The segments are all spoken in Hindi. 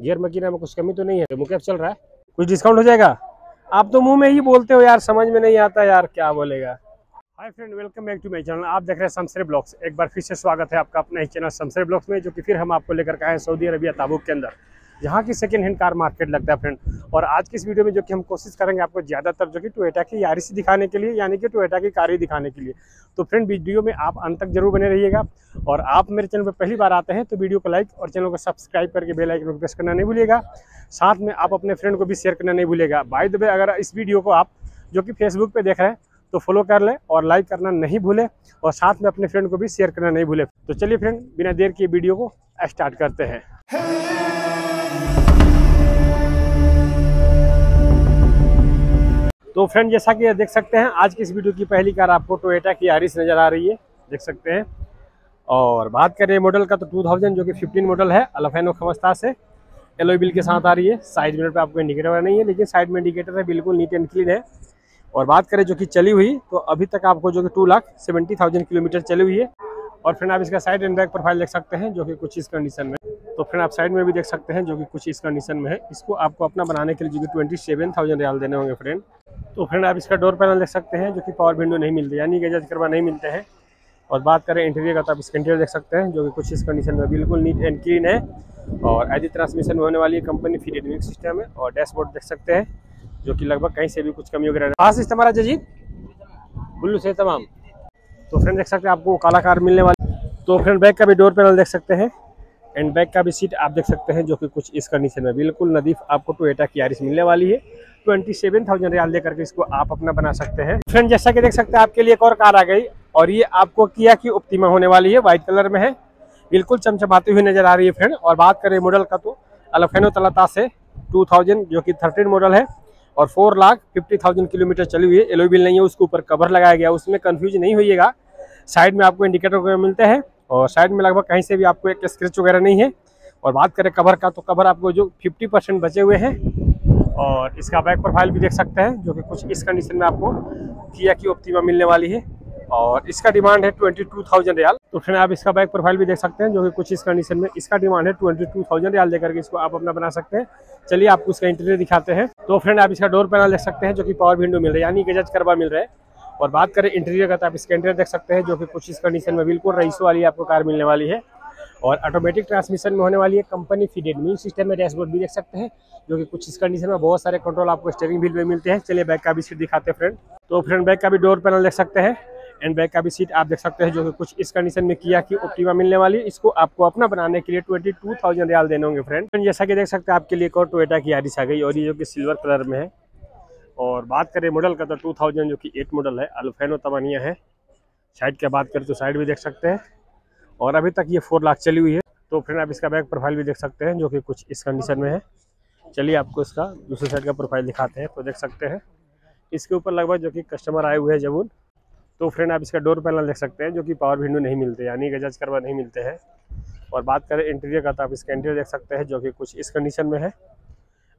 गियर मकीना में कुछ कमी तो नहीं है, मुकेब चल रहा है, कुछ डिस्काउंट हो जाएगा? आप तो मुंह में ही बोलते हो यार, समझ में नहीं आता यार क्या बोलेगा। Hi friend, welcome back to my channel. आप देख रहे हैं समशेर व्लॉग्स। एक बार फिर से स्वागत है आपका अपने ही चैनल समशेर व्लॉग्स में, जो कि फिर हम आपको लेकर के आए हैं सऊदी अरबिया ताबुक के अंदर, जहाँ की सेकंड हैंड कार मार्केट लगता है फ्रेंड। और आज की इस वीडियो में जो कि हम कोशिश करेंगे आपको ज़्यादातर जो कि टोयोटा की यारिस दिखाने के लिए, यानी कि टोयोटा की कार ही दिखाने के लिए। तो फ्रेंड वीडियो में आप अंत तक जरूर बने रहिएगा। और आप मेरे चैनल पर पहली बार आते हैं तो वीडियो को लाइक और चैनल को सब्सक्राइब करके बेल आइकन को प्रेस करना नहीं भूलिएगा। साथ में आप अपने फ्रेंड को भी शेयर करना नहीं भूलिएगा। बाय द वे, अगर इस वीडियो को आप जो कि फेसबुक पर देख रहे हैं तो फॉलो कर ले और लाइक करना नहीं भूले, और साथ में अपने फ्रेंड को भी शेयर करना नहीं भूले। तो चलिए फ्रेंड, बिना देर के वीडियो को स्टार्ट करते हैं। तो फ्रेंड जैसा कि देख सकते हैं, आज की इस वीडियो की पहली कार आपको टोयोटा की यारिस नज़र आ रही है, देख सकते हैं। और बात करें मॉडल का तो 2000 जो कि 15 मॉडल है, अल्फानो खमस्ता से एलॉय व्हील के साथ आ रही है। साइड मिरर पे आपको इंडिकेटर नहीं है, लेकिन साइड में इंडिकेटर है, बिल्कुल नीट एंड क्लीन है। और बात करें जो कि चली हुई तो अभी तक आपको जो कि 2,70,000 किलोमीटर चली हुई है। और फ्रेंड आप इसका साइड एंड बैक प्रोफाइल देख सकते हैं जो कि कुछ इस कंडीशन में। तो फ्रेंड आप साइड में भी देख सकते हैं जो कि कुछ इस कंडीशन में है। इसको आपको अपना बनाने के लिए जो कि 27,000 रियाल देने होंगे फ्रेंड। तो फ्रेंड आप इसका डोर पैनल देख सकते हैं जो कि पावर विंडो नहीं मिलती, यानी गैजेट करवा नहीं मिलते हैं। और बात करें इंटीरियर का तो आप इसका इंटीरियर देख सकते हैं जो कि कुछ इस कंडीशन में, बिल्कुल नीट एंड क्लीन है। और एजी ट्रांसमिशन होने वाली कंपनी फ्री एडमिक सिस्टम है। और डैशबोर्ड देख सकते हैं जो कि लगभग कहीं से भी कुछ कमी वगैरह नहीं। खास हमारा जजीद बुल्लू से तमाम। तो फ्रेंड देख सकते हैं आपको काला कार मिलने वाली। तो फ्रेंड बैक का भी डोर पैनल देख सकते हैं, एंड बैक का भी सीट आप देख सकते हैं जो कि कुछ इस कंडीशन में, बिल्कुल नदीफ आपको टोयोटा की यारिस मिलने वाली है। 27,000 रियाल दे करके इसको आप अपना बना सकते हैं। फ्रेंड जैसा कि देख सकते हैं आपके लिए एक और कार आ गई, और ये आपको किया की ऑप्टिमा होने वाली है, व्हाइट कलर में है, बिल्कुल चमचमाती हुई नजर आ रही है फ्रेंड। और बात करें मॉडल का तो अल्फानो तलाता से 2000 जो कि 13 मॉडल है और 4,50,000 किलोमीटर चली हुई है। एलॉय व्हील नहीं है, उसके ऊपर कवर लगाया गया, उसमें कंफ्यूज नहीं होइएगा। साइड में आपको इंडिकेटर वगैरह मिलते हैं और साइड में लगभग कहीं से भी आपको एक स्क्रैच वगैरह नहीं है। और बात करें कवर का तो कवर आपको जो 50% बचे हुए हैं। और इसका बैक प्रोफाइल भी देख सकते हैं जो कि कुछ इस कंडीशन में आपको किया की ऑप्टिमा मिलने वाली है। और इसका डिमांड है 22,000 रियाल। तो फिर आप इसका बैक प्रोफाइल भी देख सकते हैं जो कि कुछ इस कंडीशन में, इसका डिमांड है 22,000 रियाल देकर के इसको आप अपना बना सकते हैं। चलिए आपको इसका इंटीरियर दिखाते हैं। तो फ्रेंड आप इसका डोर पैनल देख सकते हैं जो कि पावर विंडो मिल रहा है, यानी गजट करवा मिल रहा है। और बात करें इंटीरियर का तो आप इसका इंटीरियर देख सकते हैं जो कि कुछ इस कंडीशन में, बिल्कुल रईसों वाली आपको कार मिलने वाली है। और ऑटोमेटिक ट्रांसमिशन में होने वाली है, कंपनी फीडेड म्यूजिक सिस्टम में। डैशबोर्ड भी देख सकते हैं जो कि कुछ इस कंडीशन में, बहुत सारे कंट्रोल आपको स्टीयरिंग व्हील में मिलते हैं। चलिए बैक का भी सीट दिखाते हैं फ्रेंड। तो फ्रेंड बैक का भी डोर पैनल देख सकते हैं, एंड बैक का भी सीट आप देख सकते हैं जो कि कुछ इस कंडीशन में, किया की ऑप्टिमा मिलने वाली। इसको आपको अपना बनाने के लिए 22,000 रियाल देने होंगे फ्रेंड। जैसा कि देख सकते हैं आपके लिए एक और टोयोटा की यारिस आ गई, और ये जो कि सिल्वर कलर में है। और बात करें मॉडल का तो 2000 जो कि 8 मॉडल है, अल्फानो तमानिया है। साइड की बात करें तो साइड भी देख सकते हैं, और अभी तक ये 4 लाख चली हुई है। तो फ्रेंड आप इसका बैक प्रोफाइल भी देख सकते हैं जो कि कुछ इस कंडीशन में है। चलिए आपको इसका दूसरी साइड का प्रोफाइल दिखाते हैं। तो देख सकते हैं इसके ऊपर लगभग जो कि कस्टमर आए हुए हैं जबून। तो फ्रेंड आप इसका डोर पैनल देख सकते हैं जो कि पावर विंडो नहीं मिलते, यानी गजाज करवा नहीं मिलते हैं। और बात करें इंटीरियर का तो आप इसका इंटीरियर देख सकते हैं जो कि कुछ इस कंडीशन में है।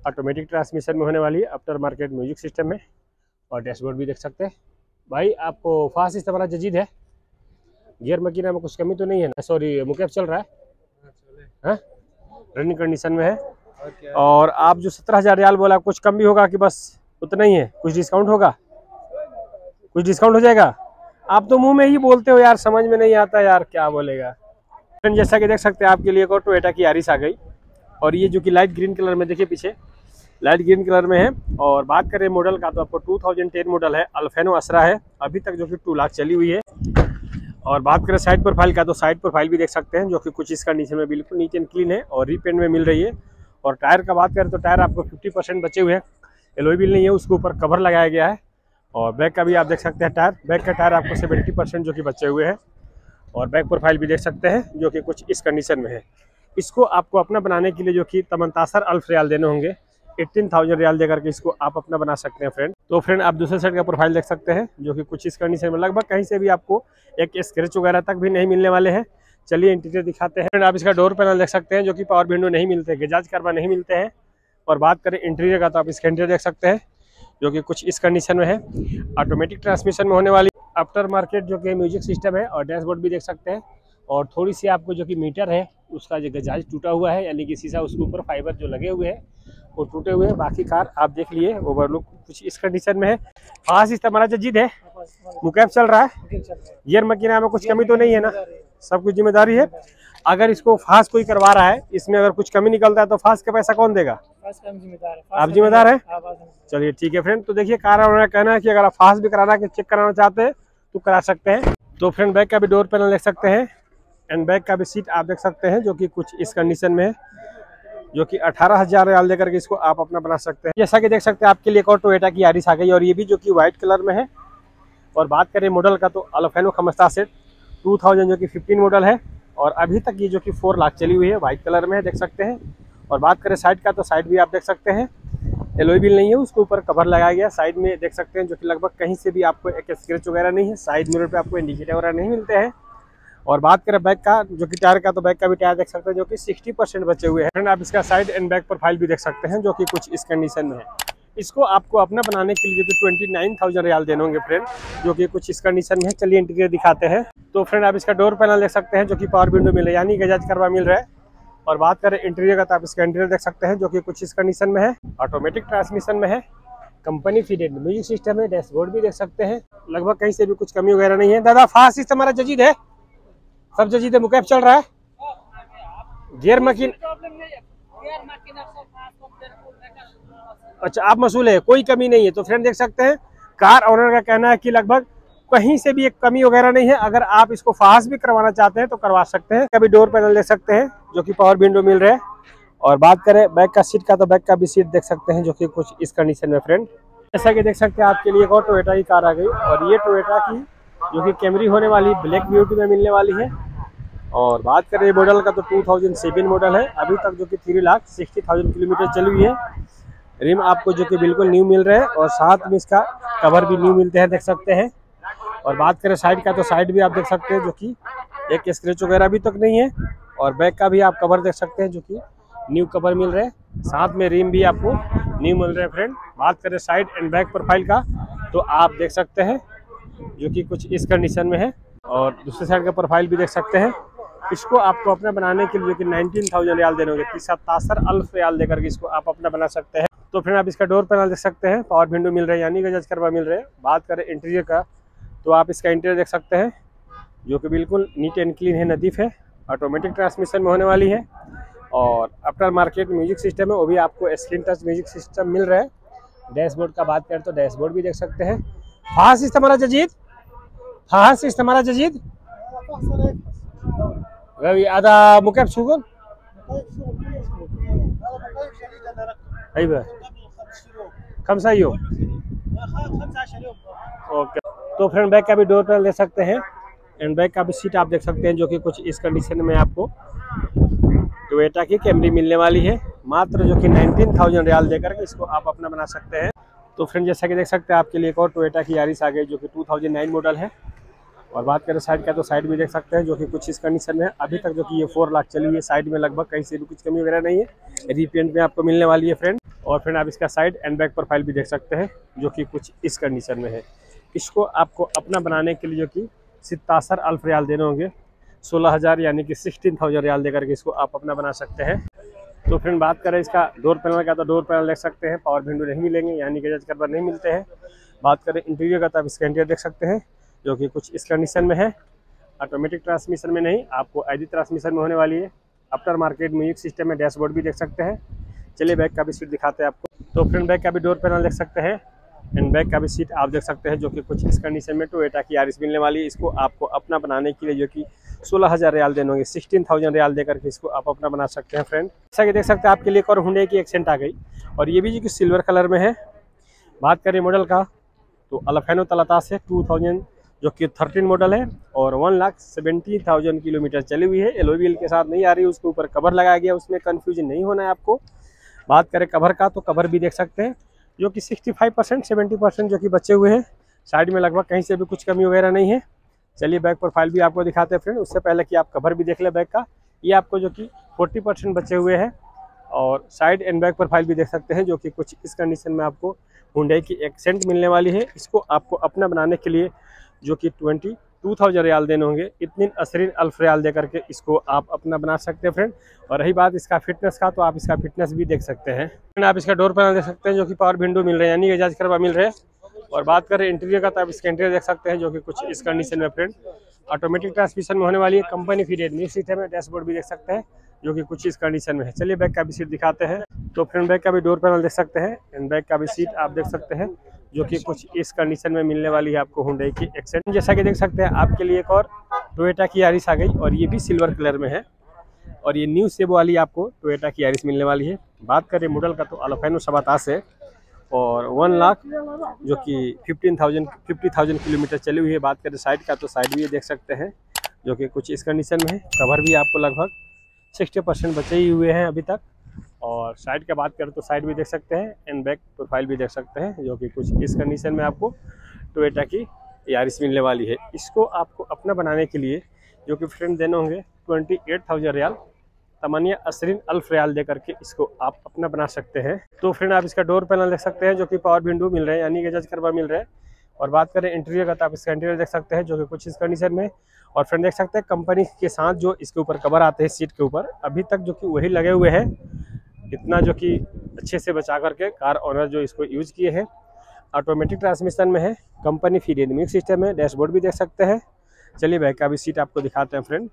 ऑटोमेटिक ट्रांसमिशन में होने वाली है, आफ्टर मार्केट म्यूजिक सिस्टम में। और डैशबोर्ड भी देख सकते हैं। भाई आपको फास्ट इस्तेमाल जजीद है, गियर मकीना में कुछ कमी तो नहीं है ना? सॉरी, मुकेब चल रहा है, रनिंग कंडीशन में है। और आप जो 17,000 रियाल बोला, कुछ कम भी होगा कि बस उतना ही है? कुछ डिस्काउंट होगा? कुछ डिस्काउंट हो जाएगा? आप तो मुंह में ही बोलते हो यार, समझ में नहीं आता यार क्या बोलेगा। फ्रेंड जैसा कि देख सकते हैं आपके लिए एक और टोयोटा की यारिस आ गई, और ये जो कि लाइट ग्रीन कलर में, देखिए पीछे लाइट ग्रीन कलर में है। और बात करें मॉडल का तो आपको 2010 मॉडल है, अल्फानो असरा है, अभी तक जो कि 2 लाख चली हुई है। और बात करें साइड प्रोफाइल का तो साइड प्रोफाइल भी देख सकते हैं जो कि कुछ इस कंडीशन में, बिल्कुल नीट एंड क्लीन है और रिपेंट में मिल रही है। और टायर का बात करें तो टायर आपको 50% बचे हुए हैं, एलॉय व्हील नहीं है, उसके ऊपर कवर लगाया गया है। और बैक का भी आप देख सकते हैं टायर, बैक का टायर आपको 70% जो कि बचे हुए हैं। और बैक प्रोफाइल भी देख सकते हैं जो कि कुछ इस कंडीशन में है। इसको आपको अपना बनाने के लिए जो कि 18,000 रियाल देने होंगे, 18,000 रियाल देकर के इसको आप अपना बना सकते हैं फ्रेंड। तो फ्रेंड आप दूसरे साइड का प्रोफाइल देख सकते हैं जो कि कुछ इस कंडीशन में, लगभग कहीं से भी आपको एक स्क्रैच वगैरह तक भी नहीं मिलने वाले हैं। चलिए इंटीरियर दिखाते हैं। फ्रेंड आप इसका डोर पैनल देख सकते हैं जो कि पावर विंडो नहीं मिलते, गजाज करवा नहीं मिलते हैं। और बात करें इंटीरियर का तो आप इसका इंटीरियर देख सकते हैं जो कि कुछ इस कंडीशन में है। ऑटोमेटिक ट्रांसमिशन में होने वाली, आफ्टर मार्केट जो कि म्यूजिक सिस्टम है। और डैशबोर्ड भी देख सकते हैं। और थोड़ी सी आपको जो कि मीटर है उसका जो गजाज टूटा हुआ है, यानी कि शीशा उसके ऊपर फाइबर जो लगे हुए हैं वो टूटे हुए हैं। बाकी कार आप देख लिए ओवरलुक कुछ इस कंडीशन में है। खास इस्तेमाल जदीद है, मुकैब चल रहा है, गियर मकीना में कुछ कमी तो नहीं है ना, सब कुछ जिम्मेदारी है। अगर इसको फास्ट कोई करवा रहा है, इसमें अगर कुछ कमी निकलता है तो फास्ट का पैसा कौन देगा? आप जिम्मेदार है। चलिए ठीक है फ्रेंड, तो देखिए कार उन्होंने कहना है कि अगर आप फास्ट भी कराना चेक कराना चाहते हैं तो करा सकते हैं। तो फ्रेंड बैक का भी डोर पैनल देख सकते हैं एंड बैक का भी सीट आप देख सकते हैं जो कि कुछ इस कंडीशन में है, जो कि 18,000 रियाल देकर के इसको आप अपना बना सकते हैं। जैसा कि देख सकते हैं आपके लिए एक और टोयोटा की यारिस आ गई और ये भी जो कि व्हाइट कलर में है। और बात करें मॉडल का तो अलोफेनो खमस्ता सेट 2000 जो कि 15 मॉडल है और अभी तक ये जो कि 4 लाख चली हुई है, व्हाइट कलर में है देख सकते हैं। और बात करें साइड का तो साइड भी आप देख सकते हैं एलॉय व्हील नहीं है, उसके ऊपर कवर लगाया गया साइड में देख सकते हैं, जो कि लगभग कहीं से भी आपको एक स्क्रैच वगैरह नहीं है। साइड मिरर पे आपको इंडिकेटर वगैरह नहीं मिलते हैं। और बात करें बैक का जो कि टायर का तो बैक का भी टायर देख सकते हैं जो कि 60% बचे हुए हैं। आप इसका साइड एंड बैक प्रोफाइल भी देख सकते हैं जो कि कुछ इस कंडीशन में है। इसको आपको अपना बनाने के लिए जो कि 29,000 रियाल देने होंगे फ्रेंड, जो कि कुछ इस कंडीशन में है। चलिए इंटीरियर दिखाते हैं। तो फ्रेंड आप इसका डोर पैनल देख सकते हैं जो कि पावर विंडो मिले यानी गजाज करवा मिल रहा है। और बात करें इंटीरियर का तो आप इसका इंटीरियर देख सकते हैं जो कि कुछ इस कंडीशन में है। ऑटोमेटिक ट्रांसमिशन में है, कंपनी फीडेड म्यूजिक सिस्टम है, डैशबोर्ड भी देख सकते हैं, लगभग कहीं से भी कुछ कमी वगैरह नहीं है। दादा फास्ट सिस्टम हमारा जजीद है, सब जजीद है, मुकैब चल रहा है, गियर मशीन। अच्छा आप मसूल है, कोई कमी नहीं है। तो फ्रेंड देख सकते हैं कार ऑनर का कहना है कि लगभग कहीं से भी एक कमी वगैरह नहीं है। अगर आप इसको फास्ट भी करवाना चाहते हैं तो करवा सकते हैं। कभी डोर पैनल देख सकते हैं जो कि पावर विंडो मिल रहा है। और बात करें बैक का सीट का तो बैक का भी सीट देख सकते हैं जो कि कुछ इस कंडीशन में। फ्रेंड जैसा कि देख सकते हैं आपके लिए एक और टोयोटा की कार आ गई और ये टोयोटा की जो कि कैमरी होने वाली ब्लैक ब्यूटी में मिलने वाली है। और बात करें ये मॉडल का तो 2007 मॉडल है, अभी तक जो कि 3,60,000 किलोमीटर चली हुई है। रिम आपको जो कि बिल्कुल न्यू मिल रहा है और साथ में इसका कवर भी न्यू मिलते हैं देख सकते हैं। और बात करें साइड का तो साइड भी आप देख सकते हैं जो कि एक स्क्रैच वगैरह अभी तक नहीं है। और बैक का भी आप कवर देख सकते हैं जो कि न्यू कवर मिल रहा है, साथ में रिम भी आपको न्यू मिल रहा है। फ्रेंड बात करें साइड एंड बैक प्रोफाइल का तो आप देख सकते हैं जो कि कुछ इस कंडीशन में है। और दूसरे साइड का प्रोफाइल भी देख सकते हैं। इसको आपको अपना बनाने के लिए कि 19,000 रियाल देने होंगे, 37,000 रियाल देकर के इसको आप अपना बना सकते हैं। तो फ्रेंड आप इसका डोर पैनल देख सकते हैं, पावर विंडो मिल रहा है यानी गजाज करवा मिल रहा है। बात करें इंटीरियर का तो आप इसका इंटीरियर देख सकते हैं जो कि बिल्कुल नीट एंड क्लीन है, नदीफ है, ऑटोमेटिक ट्रांसमिशन में होने वाली है। और आफ्टर मार्केट म्यूजिक सिस्टम है, वो भी आपको स्क्रीन टच म्यूजिक सिस्टम मिल रहा है। डैशबोर्ड का बात करें तो डैशबोर्ड भी देख सकते हैं। फास्ट सिस्टम हमारा जजीद, फास्ट सिस्टम हमारा जजीद रवि आदा मुकैब सुगुल खमसा ही हो। ओके तो फ्रेंड बैक का भी डोर पैनल देख सकते हैं एंड बैक का भी सीट आप देख सकते हैं जो कि कुछ इस कंडीशन में आपको टोयोटा की कैमरी मिलने वाली है। मात्र जो कि 19,000 रियाल देकर के इसको आप अपना बना सकते हैं। तो फ्रेंड जैसा कि देख सकते हैं आपके लिए एक और टोयोटा की यारिस आ गई जो कि 2009 मॉडल है। और बात करें साइड का तो साइड भी देख सकते हैं जो कि कुछ इस कंडीशन में है, अभी तक जो कि ये 4 लाख चली हुई है। साइड में लगभग कहीं से भी कुछ कमी वगैरह नहीं है, रीपेंट में आपको मिलने वाली है। फ्रेंड और फ्रेंड आप इसका साइड एंड बैक प्रोफाइल भी देख सकते हैं जो कि कुछ इस कंडीशन में है। इसको आपको अपना बनाने के लिए जो कि 17,000 रियाल देने होंगे, 16,000 यानी कि 16,000 रियाल देकर के इसको आप अपना बना सकते हैं। तो फ्रेंड बात करें इसका डोर पैनल का तो डोर पैनल देख सकते हैं, पावर विंडो नहीं मिलेंगे यानी कि गजाज करवा नहीं मिलते हैं। बात करें इंटीरियर का तो आप इसका इंटीरियर देख सकते हैं जो कि कुछ इस कंडीशन में है। ऑटोमेटिक ट्रांसमिशन में नहीं, आपको आई डी ट्रांसमिशन में होने वाली है। आफ्टर मार्केट म्यूजिक सिस्टम में डैशबोर्ड भी देख सकते हैं। चलिए बैक का भी सीट दिखाते हैं आपको। तो फ्रेंड बैक का भी डोर पैनल देख सकते हैं एंड बैक का भी सीट आप देख सकते हैं जो कि कुछ इस कंडीशन में टोयोटा की यारिस मिलने वाली है। इसको आपको अपना बनाने के लिए जो कि 16,000 रियाल देने होंगे, 16,000 रियाल देकर के इसको आप अपना बना सकते हैं। फ्रेंड जैसा कि देख सकते हैं आपके लिए एक और हुंडई की एक्सेंट आ गई और ये भी जो कि सिल्वर कलर में है। बात करें मॉडल का तो अल्फेनो तलातास है 2000 जो कि 13 मॉडल है और 1,70,000 किलोमीटर चली हुई है। एलॉय व्हील के साथ नहीं आ रही, उसके ऊपर कवर लगाया गया, उसमें कन्फ्यूजन नहीं होना है आपको। बात करें कवर का तो कवर भी देख सकते हैं जो कि 65% 70% जो कि बचे हुए हैं। साइड में लगभग कहीं से भी कुछ कमी वगैरह नहीं है। चलिए बैक प्रोफाइल भी आपको दिखाते हैं। फ्रेंड उससे पहले कि आप कवर भी देख लें बैक का, ये आपको जो कि 40% बचे हुए हैं। और साइड एंड बैक प्रोफाइल भी देख सकते हैं जो कि कुछ इस कंडीशन में आपको हुंडई की एक्सेंट मिलने वाली है। इसको आपको अपना बनाने के लिए जो कि 20 2000 रियाल देने होंगे। इतनी असरीन अल्फ रियाल दे करके इसको आप अपना बना सकते हैं फ्रेंड। और रही बात इसका फिटनेस का, तो आप इसका फिटनेस भी देख सकते हैं फ्रेंड। आप इसका डोर पैनल देख सकते हैं जो कि पावर विंडो मिल रहे हैं, यानी एडजस्ट करवा मिल रहे हैं। और बात करें इंटीरियर का, तो आप इसका इंटीरियर देख सकते हैं जो कि कुछ इस कंडीशन में फ्रेंड। ऑटोमेटिक ट्रांसमिशन में होने वाली है, कंपनी की रेडमी सीट है। डैशबोर्ड भी देख सकते हैं जो कि कुछ इस कंडीशन में है। चलिए बैक का भी सीट दिखाते हैं। तो फ्रेंड बैक का भी डोर पैनल देख सकते हैं एंड बैक का भी सीट आप देख सकते हैं जो कि कुछ इस कंडीशन में मिलने वाली है आपको हुंडई की एक्सेंट। जैसा कि देख सकते हैं आपके लिए एक और टोयोटा की यारिस आ गई, और ये भी सिल्वर कलर में है। और ये न्यू सेब वाली आपको टोयोटा की यारिस मिलने वाली है। बात करें मॉडल का, तो अल्फाइनो 17 है और 1 लाख जो कि 50,000 किलोमीटर चली हुई है। बात करें साइड का, तो साइड भी ये देख सकते हैं जो कि कुछ इस कंडीशन में है। कवर भी आपको लगभग 60% बचे ही हुए हैं अभी तक। और साइड का बात करें तो साइड भी देख सकते हैं एंड बैक प्रोफाइल भी देख सकते हैं जो कि कुछ इस कंडीशन में आपको टोयोटा की यारिस मिलने वाली है। इसको आपको अपना बनाने के लिए जो कि फ्रेंड देने होंगे 28,000 रियाल, तमन्या असरीन अल्फ रियाल दे करके इसको आप अपना बना सकते हैं। तो फ्रेंड आप इसका डोर पैनल देख सकते हैं जो कि पावर विंडो मिल रहे हैं, यानी एडजस्ट करवा मिल रहे हैं। और बात करें इंटीरियर का, तो आप इसका इंटीरियर देख सकते हैं जो कि कुछ इस कंडीशन में। और फ्रेंड देख सकते हैं कंपनी के साथ जो इसके ऊपर कवर आते हैं सीट के ऊपर, अभी तक जो कि वही लगे हुए हैं। इतना जो कि अच्छे से बचा करके कार ऑनर जो इसको यूज़ किए हैं। ऑटोमेटिक ट्रांसमिशन में है, कंपनी फ्री रिदमिक सिस्टम है। डैशबोर्ड भी देख सकते हैं। चलिए बैक का भी सीट आपको दिखाते हैं फ्रेंड।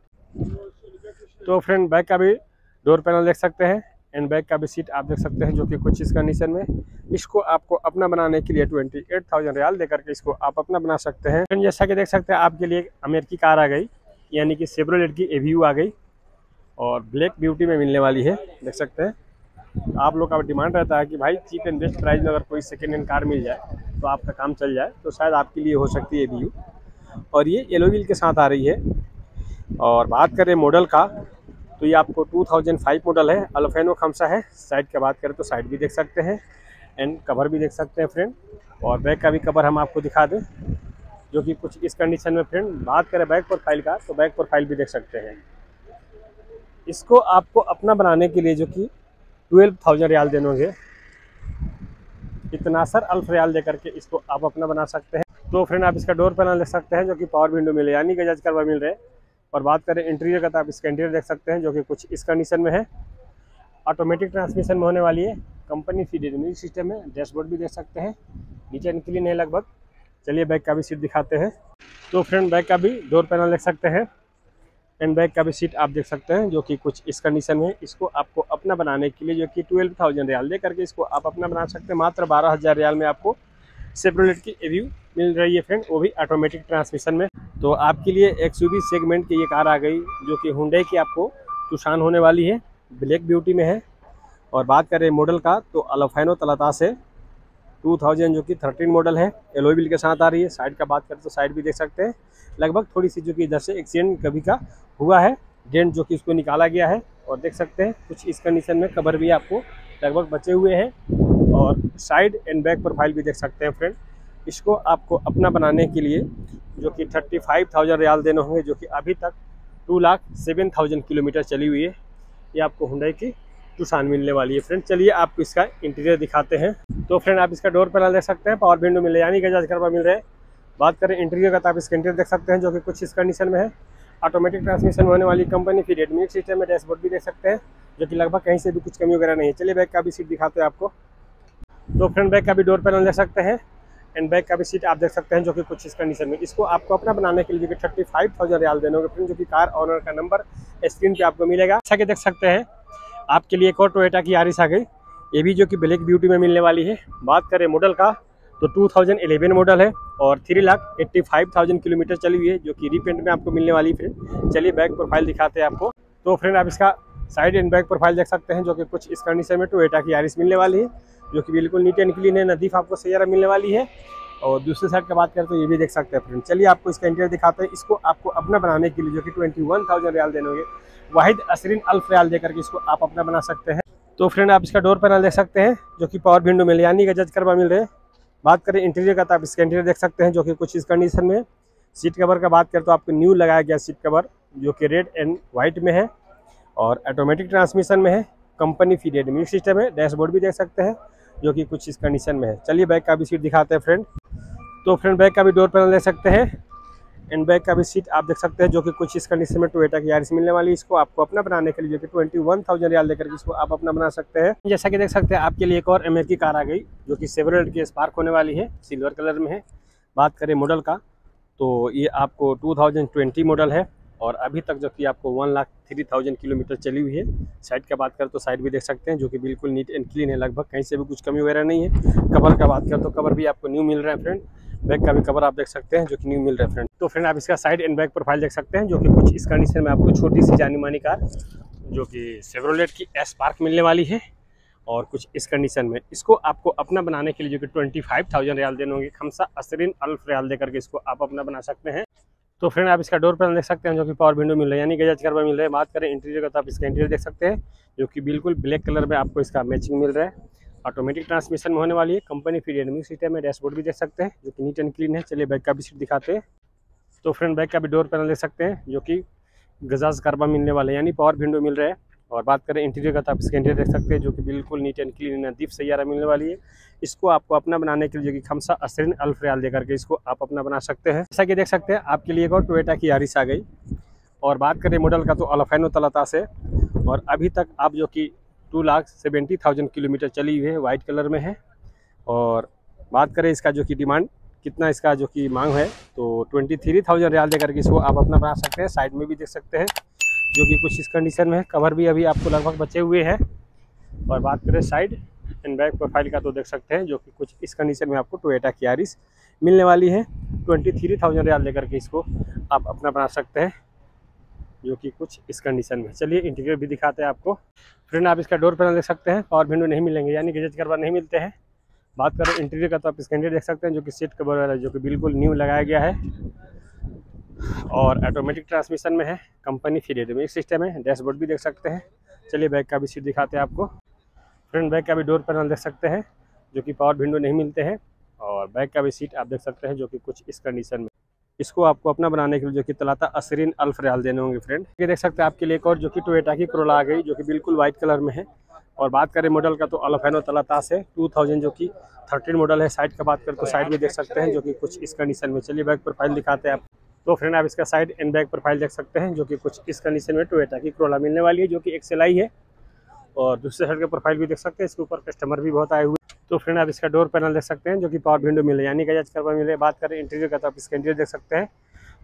तो फ्रेंड बैक का भी डोर पैनल देख सकते हैं एंड बैक का भी सीट आप देख सकते हैं जो कि कुछ इस कंडीशन में। इसको आपको अपना बनाने के लिए 28,000 रियाल दे करके इसको आप अपना बना सकते हैं। फ्रेंड जैसा कि देख सकते हैं आपके लिए अमेरिकी कार आ गई, यानी कि शेवरोलेट की एवीयू आ गई और ब्लैक ब्यूटी में मिलने वाली है। देख सकते हैं आप लोग का डिमांड रहता है कि भाई चीप एंड बेस्ट प्राइस में अगर कोई सेकेंड हैंड कार मिल जाए तो आपका काम चल जाए, तो शायद आपके लिए हो सकती है एवीयू। और ये येलो व्हील के साथ आ रही है। और बात करें मॉडल का, तो ये आपको 2005 मॉडल है, अल्फाइनो खमसा है। साइड की बात करें तो साइड भी देख सकते हैं एंड कवर भी देख सकते हैं फ्रेंड। और बैक का भी कवर हम आपको दिखा दें जो कि कुछ इस कंडीशन में फ्रेंड। बात करें बैक प्रोफाइल का, तो बैक प्रोफाइल भी देख सकते हैं। इसको आपको अपना बनाने के लिए जो कि 12,000 रियाल देने होंगे, इतना सर अल्फ रियाल दे करके इसको आप अपना बना सकते हैं। तो फ्रेंड आप इसका डोर पैनल देख सकते हैं जो कि पावर विंडो मिले, यानी कि गजाज करवा मिल रहे हैं। और बात करें इंटीरियर का, तो आप इसका इंटीरियर देख सकते हैं जो कि कुछ इस कंडीशन में है। ऑटोमेटिक ट्रांसमिशन में होने वाली है, कंपनी फ्री रिदमिक सिस्टम है। डैशबोर्ड भी देख सकते हैं, नीचे इनक्लीन है लगभग। चलिए बैक का भी सीट दिखाते हैं। तो फ्रेंड बैक का भी डोर पैनल देख सकते हैं एंड बैक का भी सीट आप देख सकते हैं जो कि कुछ इस कंडीशन में। इसको आपको अपना बनाने के लिए जो कि 12,000 रियाल दे करके इसको आप अपना बना सकते हैं। मात्र 12,000 रियाल में आपको शेवरोलेट की एवीयू मिल रही है फ्रेंड, वो भी ऑटोमेटिक ट्रांसमिशन में। तो आपके लिए एक्सयूवी सेगमेंट की ये कार आ गई जो कि हुंडई की आपको टुसान होने वाली है, ब्लैक ब्यूटी में है। और बात करें मॉडल का, तो अल्फाइनो 13 है, 2000 जो कि 13 मॉडल है, एलॉय व्हील के साथ आ रही है। साइड का बात करें तो साइड भी देख सकते हैं लगभग थोड़ी सी जो कि इधर से एक्सीडेंट कभी का हुआ है, डेंट जो कि इसको निकाला गया है। और देख सकते हैं कुछ इस कंडीशन में, कवर भी आपको लगभग बचे हुए हैं। और साइड एंड बैक प्रोफाइल भी देख सकते हैं फ्रेंड। इसको आपको अपना बनाने के लिए जो कि 35,000 रियाल देने होंगे, जो कि अभी तक 2,07,000 किलोमीटर चली हुई है। ये आपको हुंडई की टुसान मिलने वाली है फ्रेंड। चलिए आपको इसका इंटीरियर दिखाते हैं। तो फ्रेंड आप इसका डोर पैनल देख सकते हैं, पावर विंडो मिले, यानी गजाज करवा मिल रहे हैं। बात करें इंटीरियर का, तो आप इसका इंटीरियर देख सकते हैं जो कि कुछ इस कंडीशन में है। ऑटोमेटिक ट्रांसमिशन होने वाली कंपनी की रेडमिक सिस्टम में। डैशबोर्ड भी देख सकते हैं जो कि लगभग कहीं से भी कुछ कमी वगैरह नहीं है। चलिए बैक का भी सीट दिखाते हैं आपको। तो फ्रेंड बैक का भी डोर पैनल देख सकते हैं एंड बैक का भी सीट आप देख सकते हैं जो कि कुछ इस कंडीशन में। इसको आपको अपना बनाने के लिए 35,000 रियाल देने होंगे फ्रेंड, जो कि कार ऑनर का नंबर स्क्रीन पे आपको मिलेगा। अच्छा कि देख सकते हैं आपके लिए एक और टोयोटा की यारिस आ गई, ये भी जो कि ब्लैक ब्यूटी में मिलने वाली है। बात करें मॉडल का, तो 2011 मॉडल है और 3,85,000 किलोमीटर चली हुई है, जो कि रीपेंट में आपको मिलने वाली फ्रेंड। चलिए बैक प्रोफाइल दिखाते हैं आपको। तो फ्रेंड आप इसका साइड एंड बैक प्रोफाइल देख सकते हैं जो कि कुछ इस कंडीशन में टोयोटा की यारिस मिलने वाली है, जो कि बिल्कुल नीट एंड क्लीन है। नदीफ आपको सैयारा मिलने वाली है। और दूसरी साइड की बात करें तो ये भी देख सकते हैं फ्रेंड। चलिए आपको इसका इंटीरियर दिखाते हैं। इसको आपको अपना बनाने के लिए जो कि 21,000 रियाल देने होंगे, वाहिद असरीन अल्फ रियाल दे करके इसको आप अपना बना सकते हैं। तो फ्रेंड आप इसका डोर पैनल देख सकते हैं जो कि पावर विंडो मिले, यानी गजाज करवा मिल रहे हैं। बात करें इंटीरियर का, तो आप इसका इंटीरियर देख सकते हैं जो कि कुछ इस कंडीशन में। सीट कवर का बात करें तो आपको न्यू लगाया गया सीट कवर जो कि रेड एंड वाइट में है। और ऑटोमेटिक ट्रांसमिशन में है, कंपनी फ्री रिदमिक सिस्टम है। डैशबोर्ड भी देख सकते हैं जो कि कुछ इस कंडीशन में है। चलिए बैक का भी सीट दिखाते हैं फ्रेंड। तो फ्रेंड बैक का भी डोर पैनल देख सकते हैं एंड बैग का भी सीट आप देख सकते हैं, जो कि कुछ इस कंडीशन में टोयोटा की यारिस मिलने वाली है। इसको आपको अपना बनाने के लिए 21,000 रियाल देकर इसको आप अपना बना सकते हैं। जैसा कि देख सकते हैं आपके लिए एक और अमेरिकी कार आ गई, जो कि शेवरलेट की स्पार्क होने वाली है, सिल्वर कलर में है। बात करें मॉडल का तो ये आपको 2020 मॉडल है और अभी तक जो कि आपको 1,03,000 किलोमीटर चली हुई है। साइड का बात करें तो साइड भी देख सकते हैं, जो कि बिल्कुल नीट एंड क्लीन है, लगभग कहीं से भी कुछ कमी वगैरह नहीं है। कवर का बात करें तो कवर भी आपको न्यू मिल रहा है फ्रेंड। बैक का भी कवर आप देख सकते हैं, जो कि न्यू मिल रहा है फ्रेंड। तो फ्रेंड आप इसका साइड एंड बैक प्रोफाइल देख सकते हैं, जो कि कुछ इस कंडीशन में आपको छोटी सी जानी मानी कार, जो कि शेवरोलेट की स्पार्क मिलने वाली है और कुछ इस कंडीशन में। इसको आपको अपना बनाने के लिए जो कि 25,000 रियाल देने होंगे, खमसा असरीन अल्फ रियाल देकर के इसको आप अपना बना सकते हैं। तो फ्रेंड आप इसका डोर पैनल देख सकते हैं, जो कि पावर विंडो मिल रहा है, यानी गजाज करवा मिल रहा है। बात करें इंटीरियर का तो आप इसका इंटीरियर देख सकते हैं, जो कि बिल्कुल ब्लैक कलर में आपको इसका मैचिंग मिल रहा है। ऑटोमेटिक ट्रांसमिशन में होने वाली है, कंपनी फ्री एडमिक सिस्टम है। डैशबोर्ड भी देख सकते हैं, जो कि नीट एंड क्लीन है। चलिए बैक का भी सीट दिखाते हैं। तो फ्रेंड बैक का भी डोर पैनल देख सकते हैं, जो कि गजाज करवा मिलने वाला है, यानी पावर विंडो मिल रहा है। और बात करें इंटीरियर का तो आप इसका इंटीरियर देख सकते हैं, जो कि बिल्कुल नीट एंड क्लीन है। दीप सैयारा मिलने वाली है। इसको आपको अपना बनाने के लिए कि खमसा असरीन अल्फ रियाल देकर के इसको आप अपना बना सकते हैं। जैसा कि देख सकते हैं आपके लिए एक और टोयोटा की यारिस आ गई। और बात करें मॉडल का तो अल्फाइनो तलातास है और अभी तक आप जो कि 2,70,000 किलोमीटर चली हुई है, वाइट कलर में है। और बात करें इसका जो कि डिमांड कितना, इसका जो कि मांग है तो 23,000 रियाल देकर के इसको आप अपना बना सकते हैं। साइड में भी देख सकते हैं, जो कि कुछ इस कंडीशन में है। कवर भी अभी आपको लगभग बचे हुए हैं। और बात करें साइड एंड बैक प्रोफाइल का तो देख सकते हैं, जो कि कुछ इस कंडीशन में आपको टोयोटा की यारिस मिलने वाली है। 23,000 रियाल लेकर के इसको आप अपना बना सकते हैं, जो कि कुछ इस कंडीशन में। चलिए इंटीरियर भी दिखाते हैं आपको। फ्रेंड आप इसका डोर पैनल देख सकते हैं, पावर विंडो नहीं मिलेंगे, यानी गजट करवा नहीं मिलते हैं। बात करें इंटीरियर का तो आप इसका इंटीरियर देख सकते हैं, जो कि सीट कवर वाला, जो कि बिल्कुल न्यू लगाया गया है और ऑटोमेटिक ट्रांसमिशन में है, कंपनी फ्री एडमिक सिस्टम है। डैशबोर्ड भी देख सकते हैं। चलिए बैक का भी सीट दिखाते हैं आपको। फ्रंट बैक का भी डोर पैनल देख सकते हैं, जो कि पावर विंडो नहीं मिलते हैं। और बैक का भी सीट आप देख सकते हैं, जो कि कुछ इस कंडीशन में। इसको आपको अपना बनाने के लिए जो कि 23,000 अल्फ रियाल देने होंगे फ्रेंड। ये देख सकते हैं आपके लिए एक और जो कि टोयोटा की कोरोला आ गई, जो कि बिल्कुल वाइट कलर में है। और बात करें मॉडल का तो अल्फाइनो तलातास है, 2000 जो कि 13 मॉडल है। साइड का बात करें तो साइड में देख सकते हैं, जो कि कुछ इस कंडीशन में। चलिए बैक प्रोफाइल दिखाते हैं आप। तो फ्रेंड आप इसका साइड एंड बैक प्रोफाइल देख सकते हैं, जो कि कुछ इस कंडीशन में टोयोटा की कोरोला मिलने वाली है, जो कि एक एक्सएलआई है। और दूसरे साइड का प्रोफाइल भी देख सकते हैं, इसके ऊपर कस्टमर भी बहुत आए हुए। तो फ्रेंड आप इसका डोर पैनल देख सकते हैं, जो कि पावर विंडो मिले, यानी गजाज करवा मिले। बात करें इंटीरियर का तो आप इसका इंटीरियर देख सकते हैं,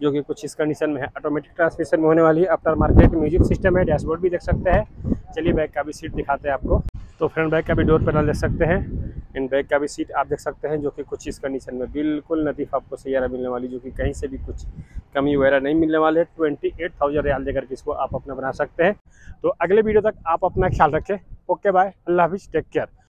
जो कि कुछ इस कंडीशन में है। ऑटोमेटिक ट्रांसमिशन में होने वाली है, आफ्टर मार्केट म्यूजिक सिस्टम है। डैशबोर्ड भी देख सकते हैं। चलिए बैक का भी सीट दिखाते हैं आपको। तो फ्रेंड बैक का भी डोर पैनल देख सकते हैं, इन बैग का भी सीट आप देख सकते हैं, जो कि कुछ इस कंडीशन में। बिल्कुल नदीफ आपको सैयारा मिलने वाली, जो कि कहीं से भी कुछ कमी वगैरह नहीं मिलने वाले है। 28,000 रियाल देकर के इसको आप अपना बना सकते हैं। तो अगले वीडियो तक आप अपना ख्याल रखें। ओके बाय, अल्लाह हाफिज़, टेक केयर।